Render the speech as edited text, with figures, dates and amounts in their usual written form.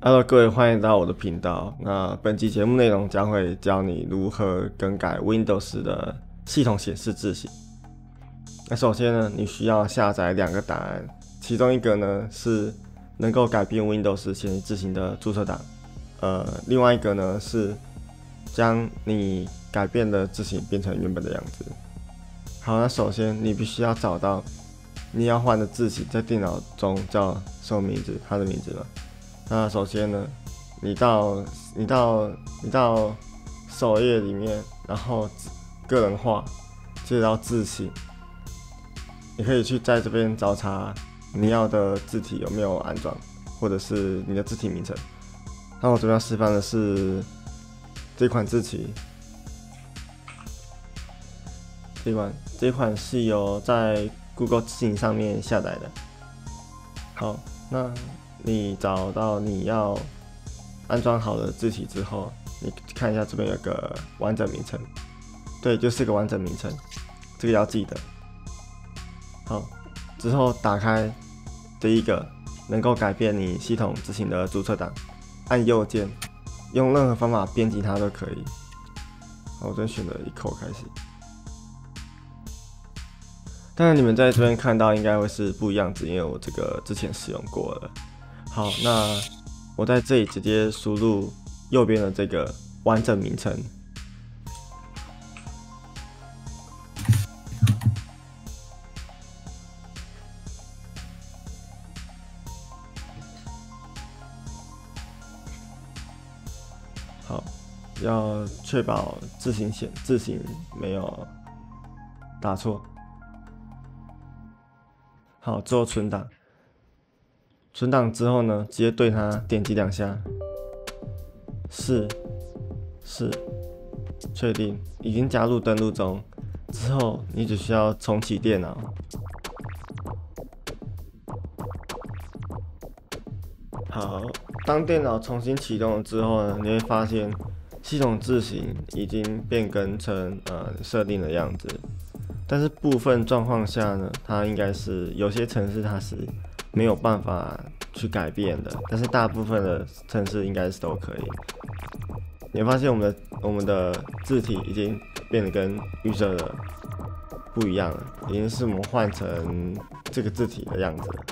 Hello， 各位，欢迎到我的频道。那本期节目内容将会教你如何更改 Windows 的系统显示字型。那首先呢，你需要下载2个档案，其中一个呢是能够改变 Windows 显示字型的注册档，另外一个呢是将你改变的字型变成原本的样子。好，那首先你必须要找到你要换的字型，在电脑中叫什么名字，它的名字嘛。 那首先呢，你到首页里面，然后个人化，接着到字型，你可以去在这边找查你要的字体有没有安装，或者是你的字体名称。那我这边要示范的是这款字体，这款是由在 Google 字型上面下载的。好，那 你找到你要安装好的字体之后，你看一下这边有个完整名称，对，就是个完整名称，这个要记得。好，之后打开第一个能够改变你系统字型的注册档，按右键，用任何方法编辑它都可以。好，我这边选择一口开始。当然，你们在这边看到应该会是不一样子，因为我这个之前使用过了。 好，那我在这里直接输入右边的这个完整名称。好，要确保字型没有打错。好，之后存档。 存档之后呢，直接对它点击2下，是，确定，已经加入登录中。之后你只需要重启电脑。好，当电脑重新启动了之后呢，你会发现系统字型已经变更成设定的样子，但是部分状况下呢，它应该是有些程式它是 没有办法去改变的，但是大部分的程式应该是都可以。你会发现我们的字体已经变得跟预设的不一样了，已经是我们换成这个字体的样子了。